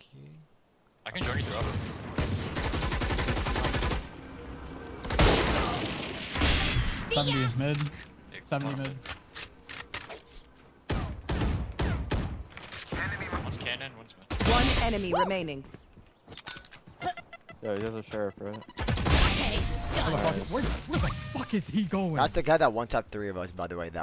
Okay. I can join you through upper. Yeah. 70 is mid. 70 mid. One's cannon, one's mid. One enemy remaining. So he has a sheriff, right? Okay. Where the fuck is he going? That's the guy that one-tapped 3 of us, by the way. That